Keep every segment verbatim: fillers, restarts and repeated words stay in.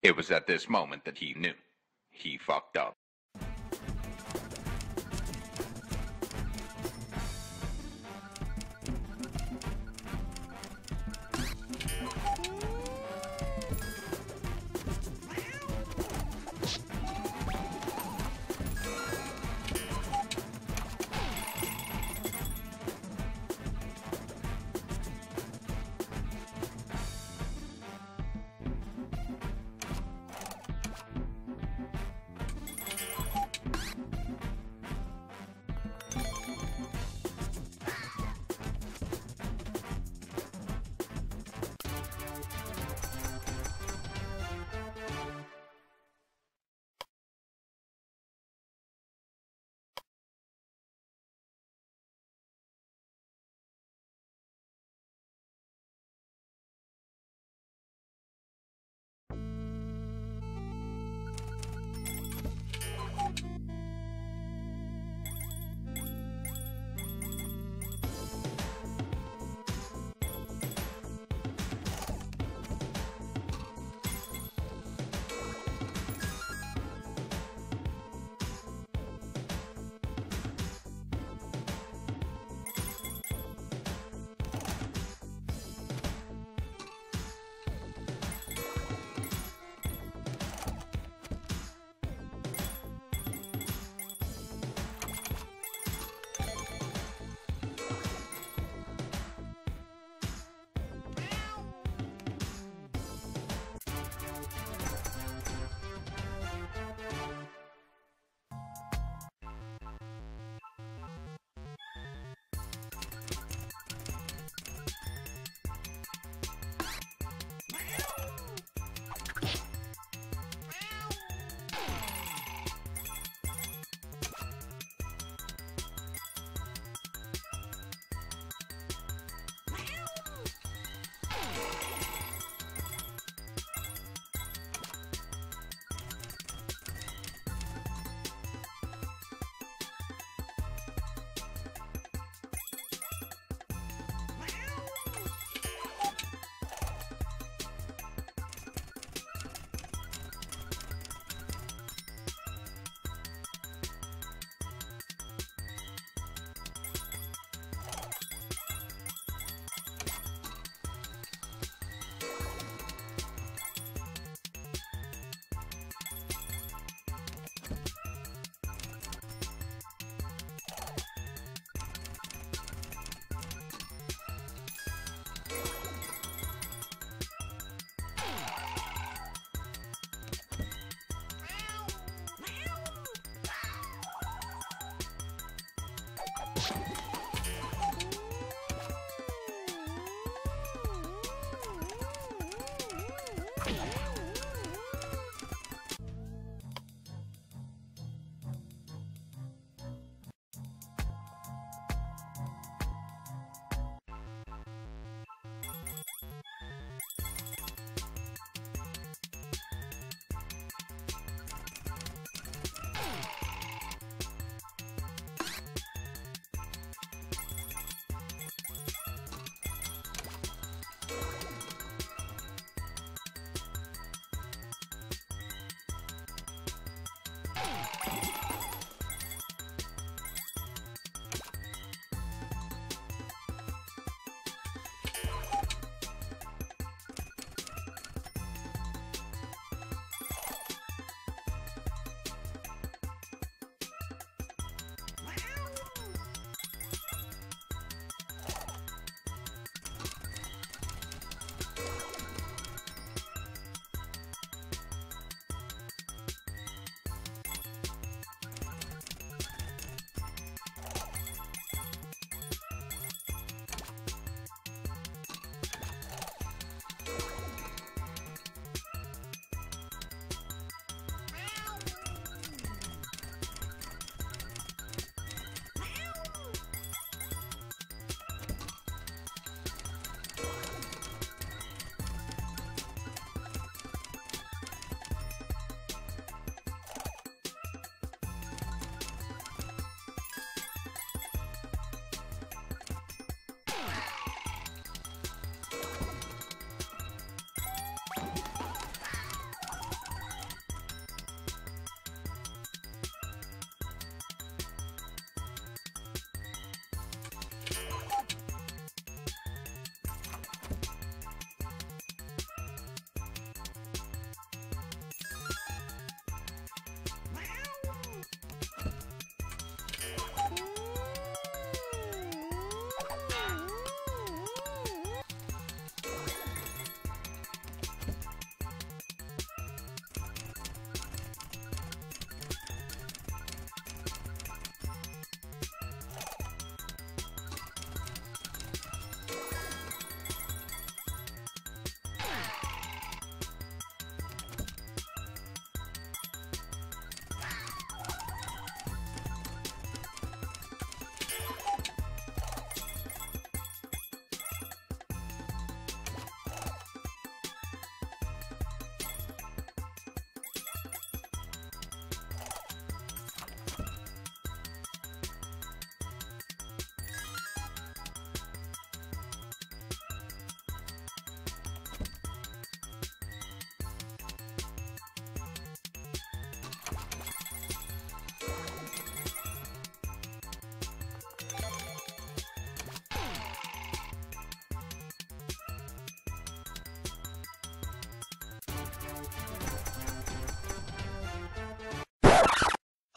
It was at this moment that he knew. He fucked up.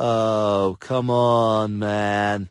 Oh, come on, man.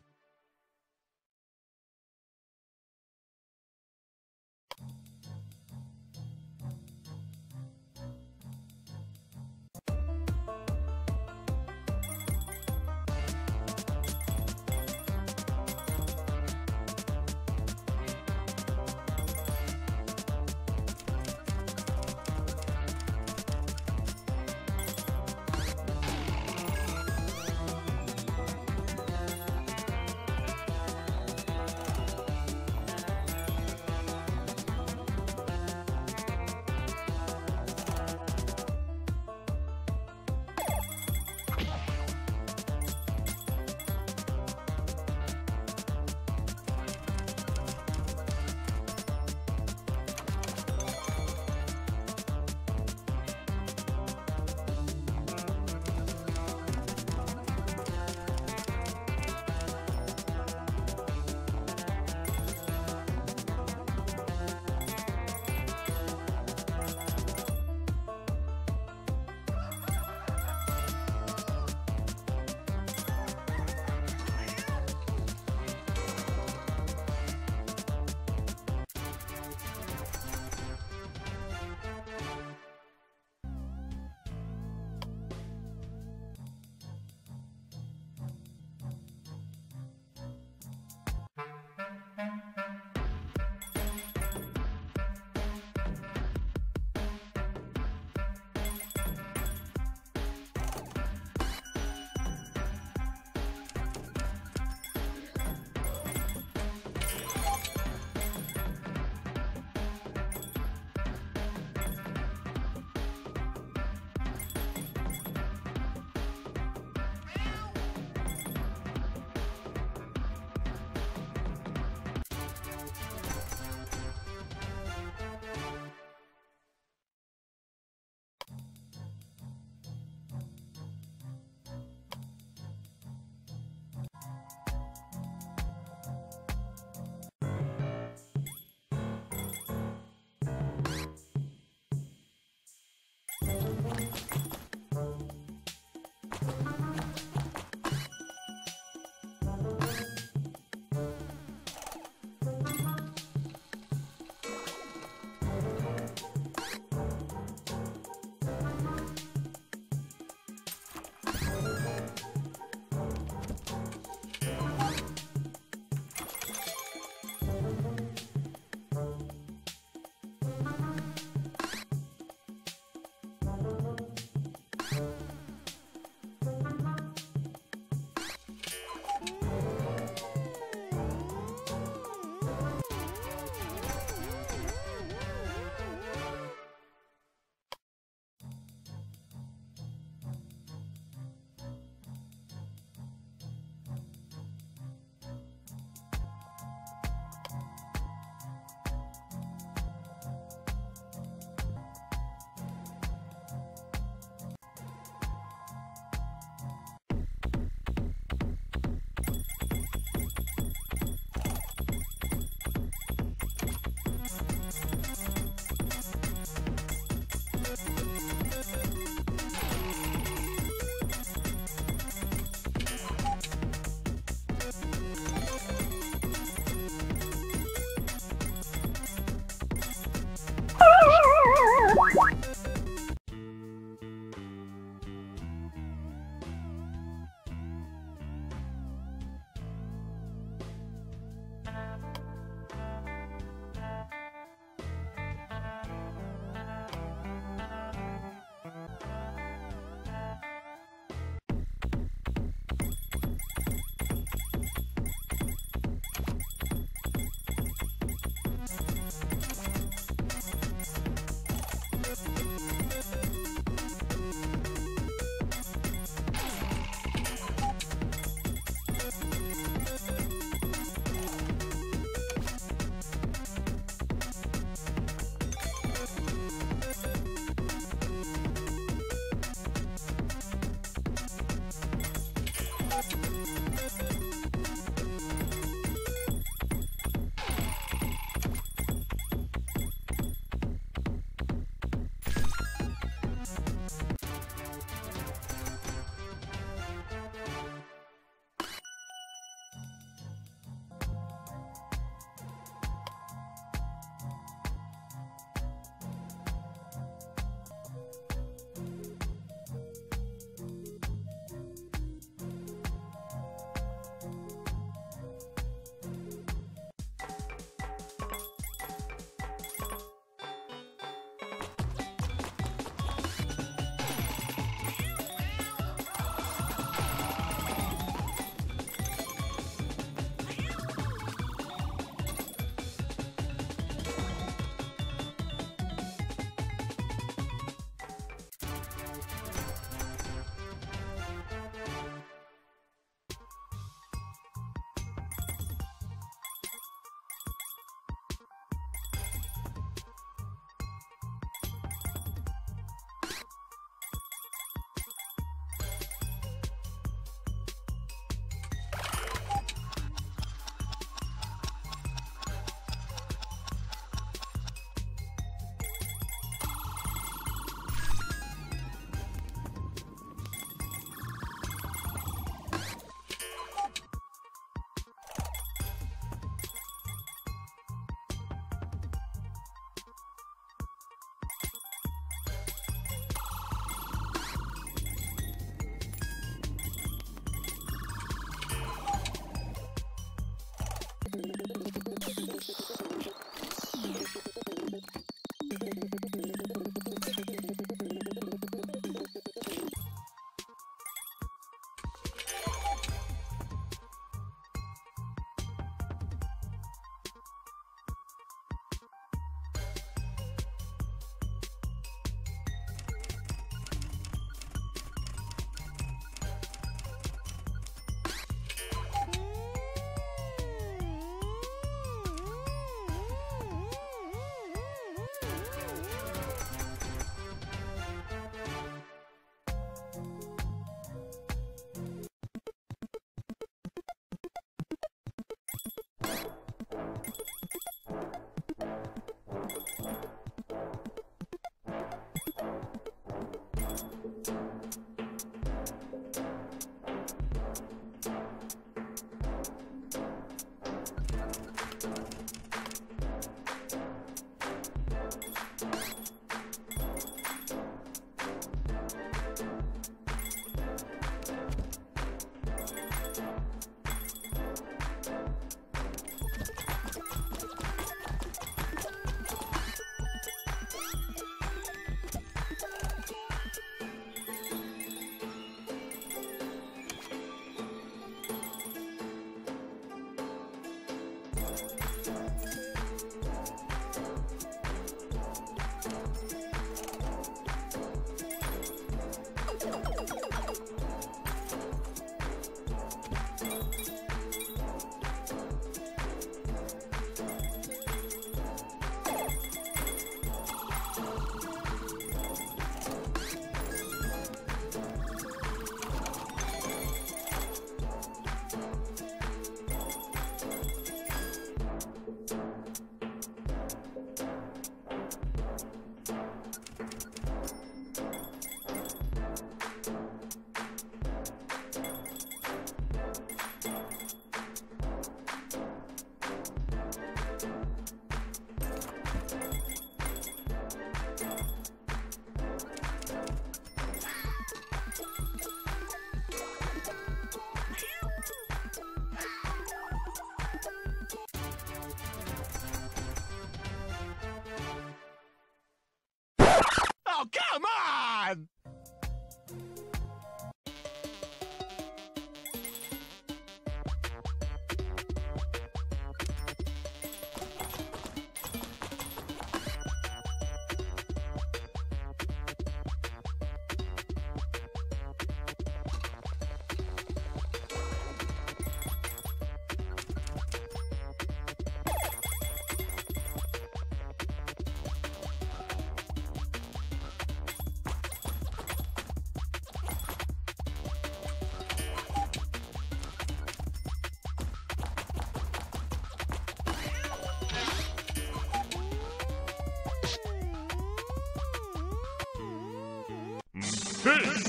Oh, come on!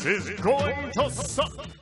This is going to suck!